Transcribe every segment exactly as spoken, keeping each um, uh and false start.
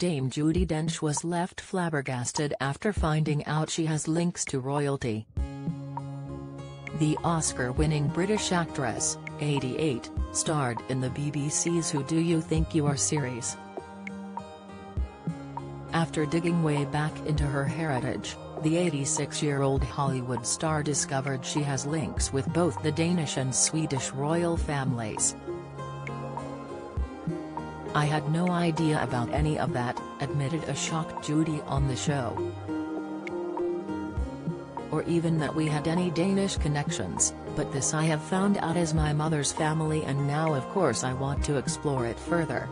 Dame Judi Dench was left flabbergasted after finding out she has links to royalty. The Oscar-winning British actress, eighty-eight, starred in the B B C's Who Do You Think You Are series. After digging way back into her heritage, the eighty-six-year-old Hollywood star discovered she has links with both the Danish and Swedish royal families. "I had no idea about any of that," admitted a shocked Judi on the show. "Or even that we had any Danish connections, but this I have found out is my mother's family, and now of course I want to explore it further.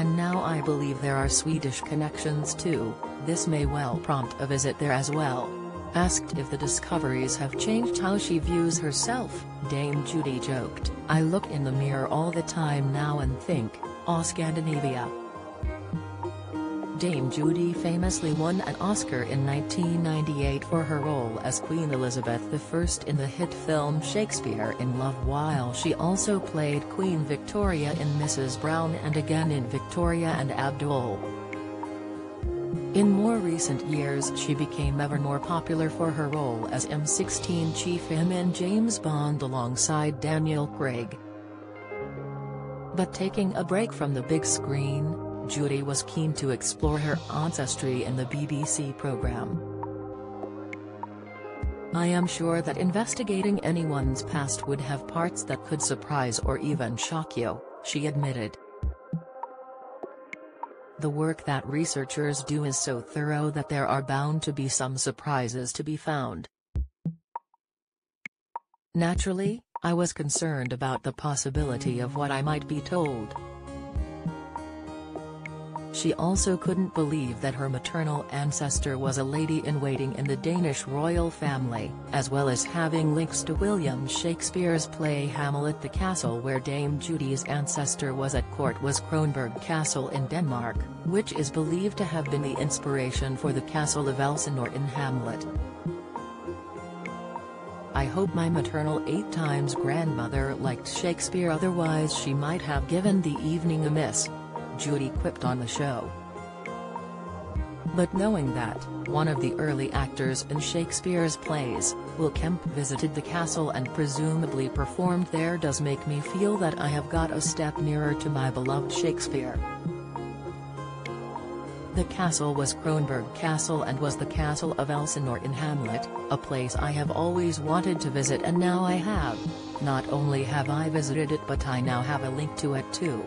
And now I believe there are Swedish connections too. This may well prompt a visit there as well." Asked if the discoveries have changed how she views herself, Dame Judi joked, "I look in the mirror all the time now and think, oh Scandinavia." Dame Judi famously won an Oscar in nineteen ninety-eight for her role as Queen Elizabeth the First in the hit film Shakespeare in Love, while she also played Queen Victoria in Missus Brown and again in Victoria and Abdul. In more recent years she became ever more popular for her role as M sixteen Chief M in James Bond alongside Daniel Craig. But taking a break from the big screen, Judi was keen to explore her ancestry in the B B C program. "I am sure that investigating anyone's past would have parts that could surprise or even shock you," she admitted. "The work that researchers do is so thorough that there are bound to be some surprises to be found. Naturally, I was concerned about the possibility of what I might be told." She also couldn't believe that her maternal ancestor was a lady-in-waiting in the Danish royal family, as well as having links to William Shakespeare's play Hamlet. The castle where Dame Judi's ancestor was at court was Kronborg Castle in Denmark, which is believed to have been the inspiration for the castle of Elsinore in Hamlet. "I hope my maternal eight times grandmother liked Shakespeare, otherwise she might have given the evening a miss," Judi quipped on the show. But knowing that one of the early actors in Shakespeare's plays, Will Kemp, visited the castle and presumably performed there does make me feel that I have got a step nearer to my beloved Shakespeare. The castle was Kronborg Castle and was the castle of Elsinore in Hamlet, a place I have always wanted to visit, and now I have. Not only have I visited it, but I now have a link to it too.